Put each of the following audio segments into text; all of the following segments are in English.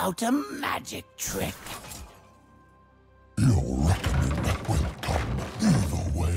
about a magic trick. Your reckoning will come either way.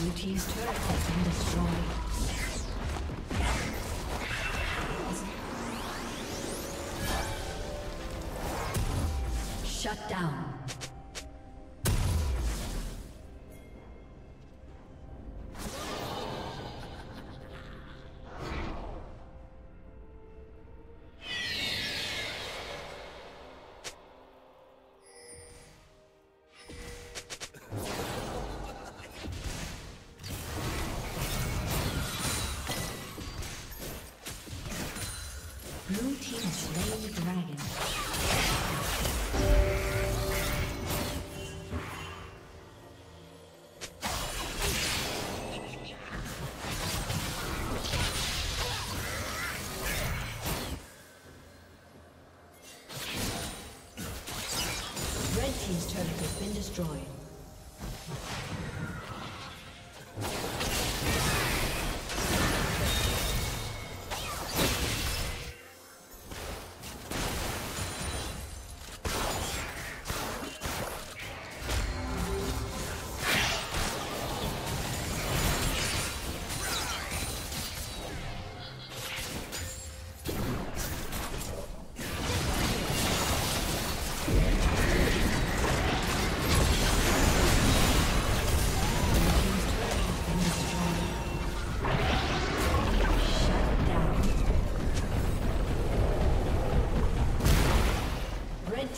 Blue team's turret has been destroyed. Shut down. Blue team slain the dragon. Team's turret has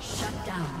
Shut down.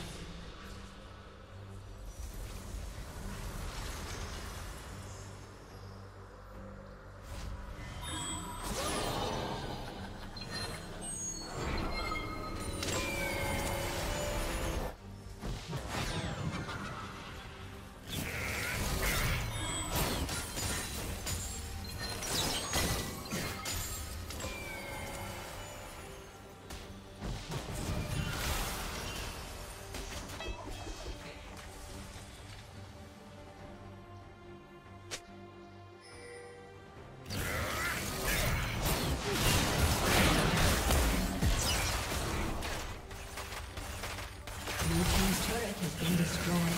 Team's turret has been destroyed. Blue team's turret has been destroyed.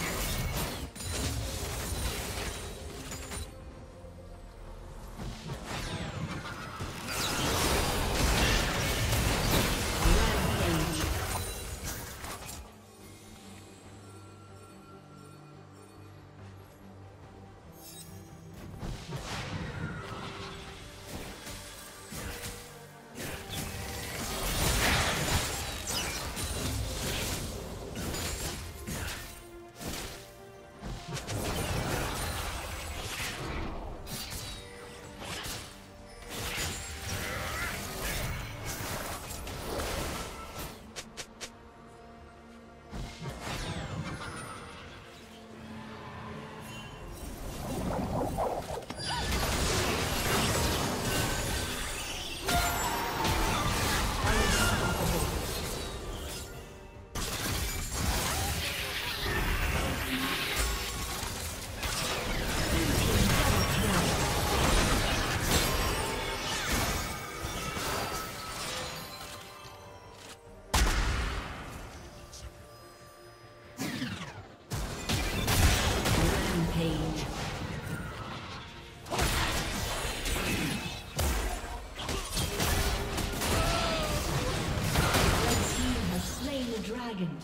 dragon.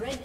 Red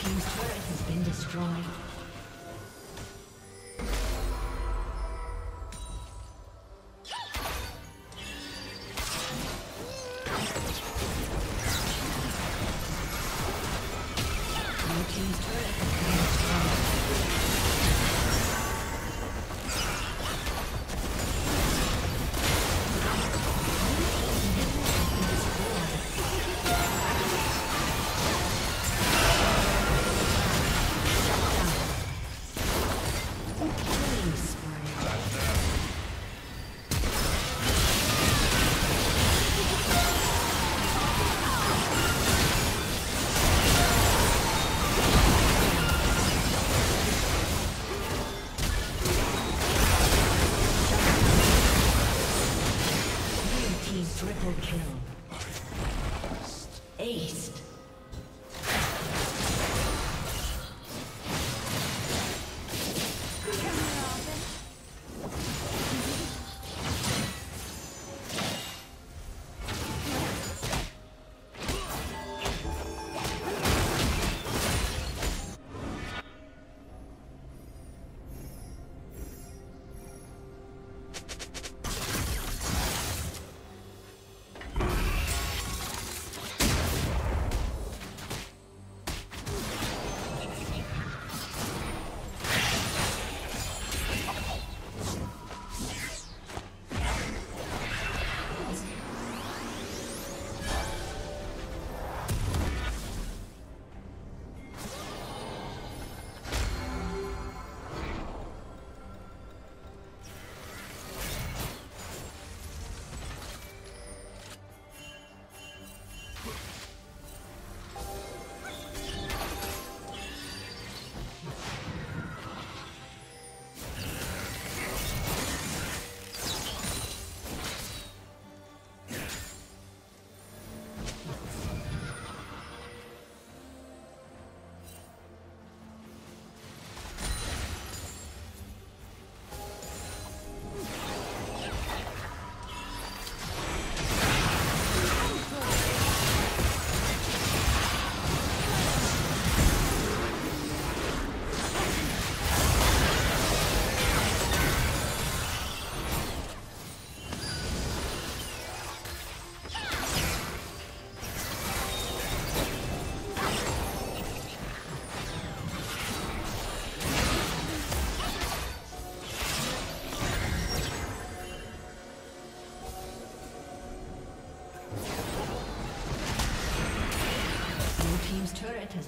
team's turret has been destroyed. Has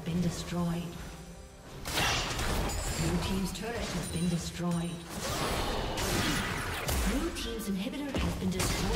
been destroyed. Blue team's turret has been destroyed. Blue team's inhibitor has been destroyed.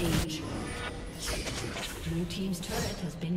Rampage. Blue team's turret has been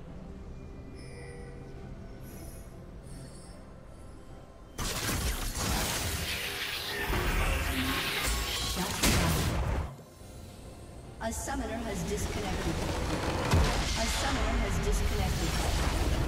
A summoner has disconnected.